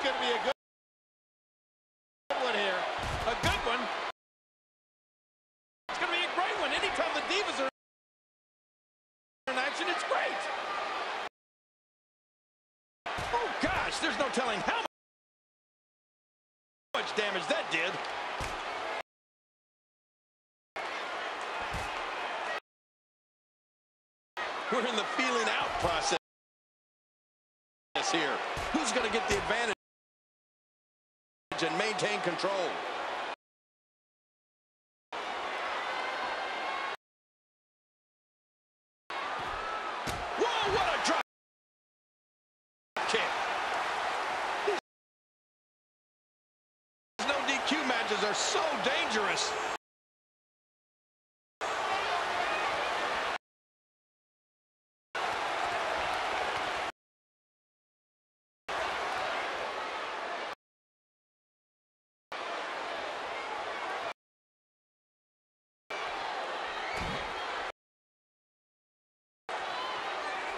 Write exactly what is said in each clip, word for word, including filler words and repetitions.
That's going to be a good one here. A good one. It's going to be a great one. Anytime the Divas are in action, it's great. Oh, gosh, there's no telling how much damage that did. We're in the feeling out process here. Who's going to get the advantage and maintain control? Whoa, what a drop kick. These no D Q matches are so dangerous.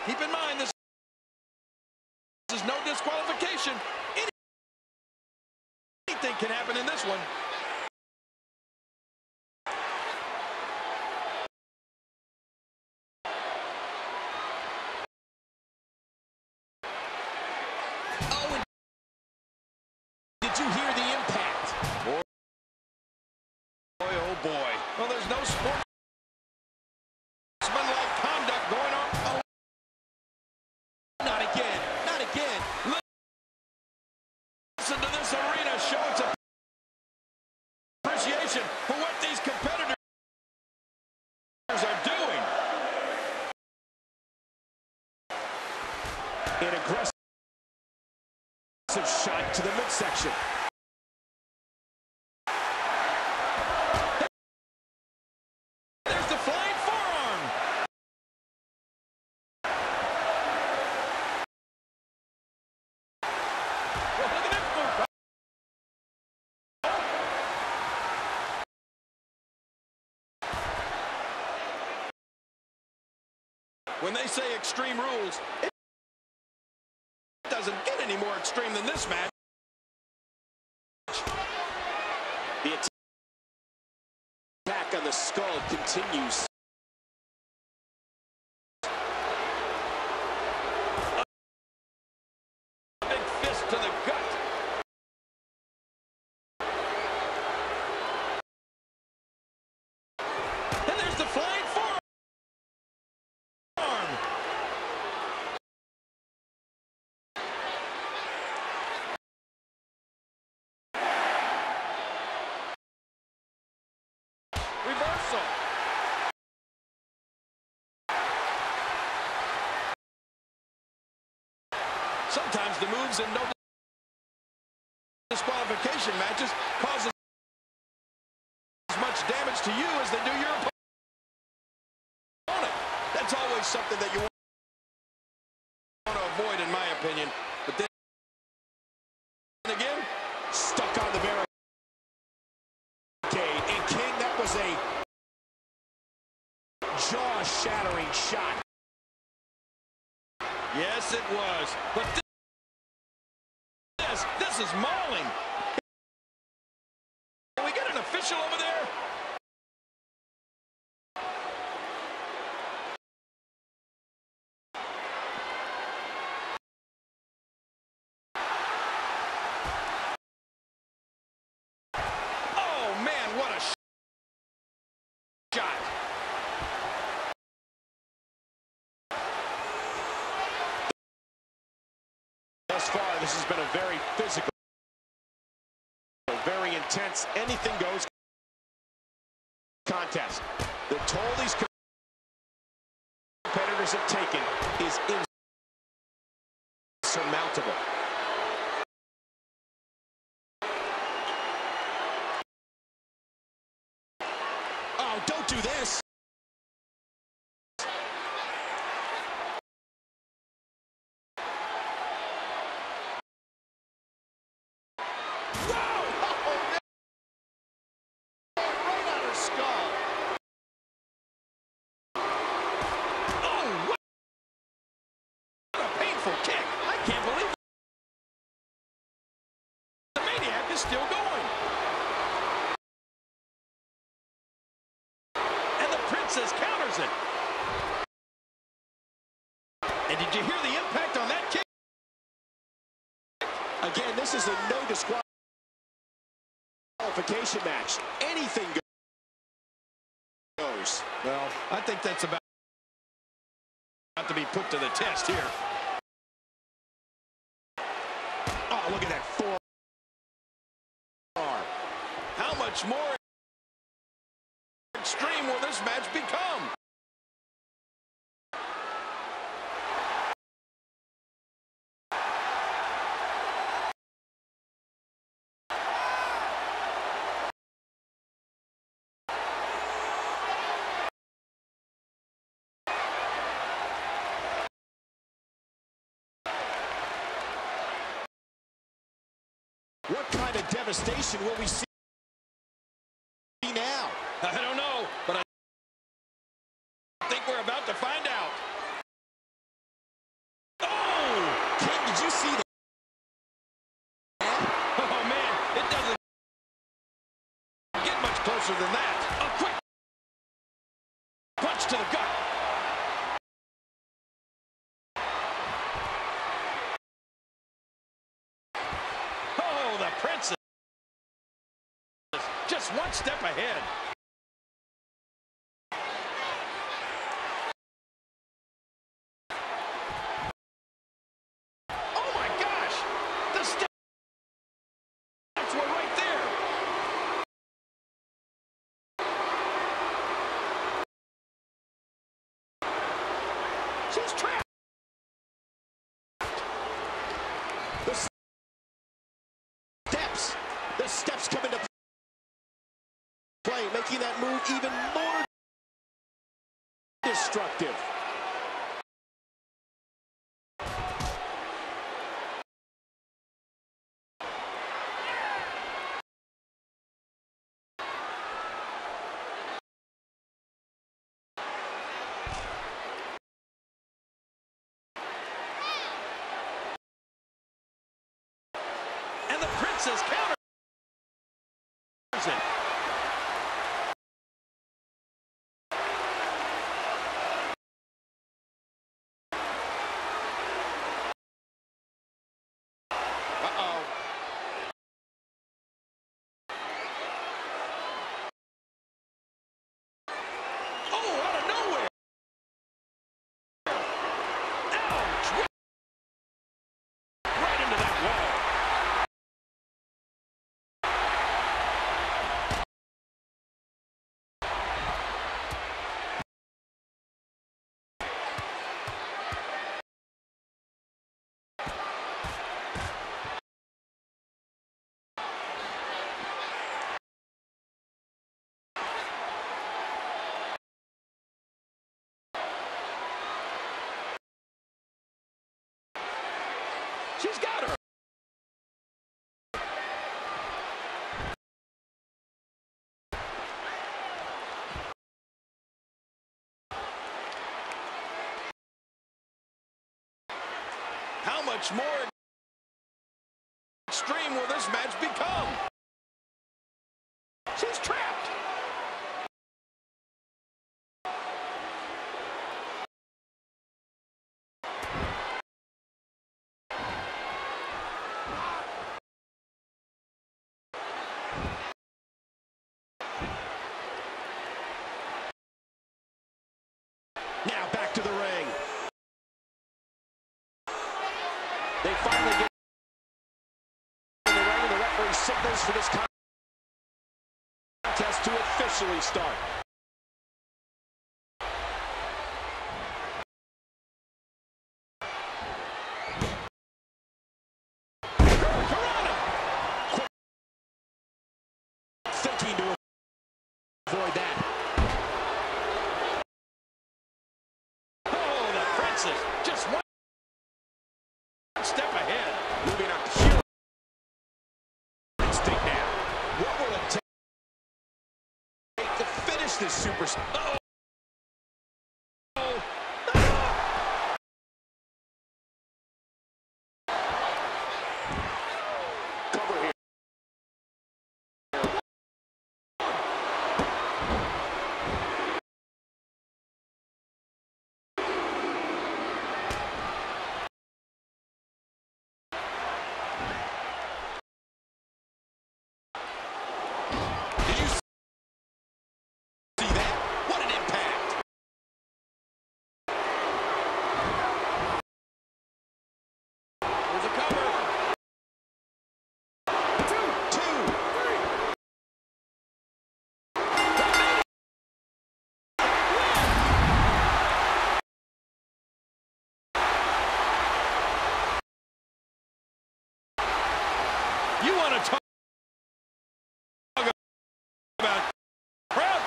Keep in mind, this is no disqualification. Anything can happen in this one. Oh, and did you hear the impact? Boy, oh boy. Well, there's no sport. For what these competitors are doing. An aggressive shot to the midsection. There's the flying forearm. Well, look at that move. When they say extreme rules, it doesn't get any more extreme than this match. The attack on the skull continues. A big fist to the gut. Sometimes the moves in no disqualification matches cause as much damage to you as they do your opponent. That's always something that you want to avoid, in my opinion. But then again, stuck on the barricade. Okay, and King, that was a jaw-shattering shot. Yes, it was. But this, this is mauling. Can we get an official over there? Oh, man, what a shot. Thus far, this has been a very physical, very intense, anything goes contest. The toll these competitors have taken is insurmountable. Oh, don't do this. Kick. I can't believe Francis counters it. And did you hear the impact on that kick? Again, this is a no disqualification match. Anything goes. Well, I think that's about to be put to the test here. Oh, look at that forearm. How much more extreme will this match become? What kind of devastation will we see now? I don't know, but I think we're about to find out. Oh! King, did you see that? Oh, man, it doesn't get much closer than that. A quick punch to the gut. Just one step ahead. Oh my gosh! The steps were right there. She's trapped. The steps. The steps come into play. Play, making that move even more destructive. And the princess counters it. She's got her. How much more extreme will this match become? She's trapped. Now back to the ring. They finally get in the ring. The referee signals for this contest to officially start. Just one step ahead. Moving up here. Stick down. What will it take to finish this superstar? Uh-oh.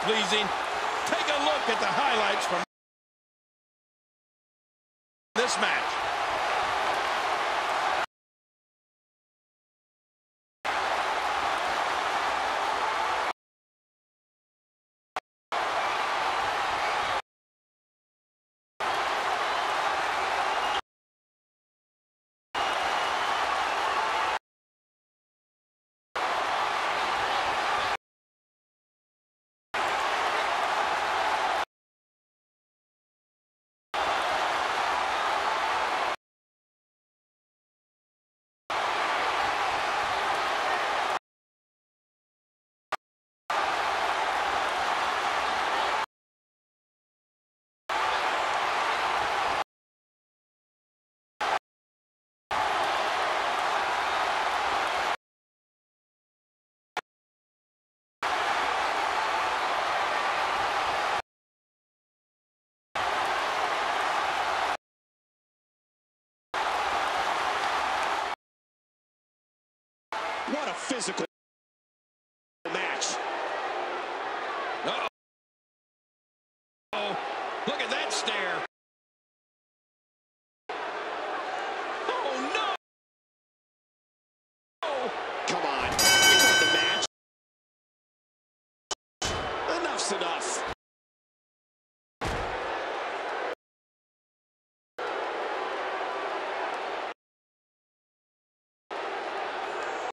pleasing. Take a look at the highlights from this match. What a physical match. Uh-oh. Oh, look at that stare. Oh, no. Oh, come on. You want the match. Enough's enough.